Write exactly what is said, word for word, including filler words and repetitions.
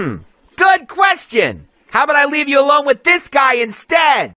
Hmm, good question. How about I leave you alone with this guy instead?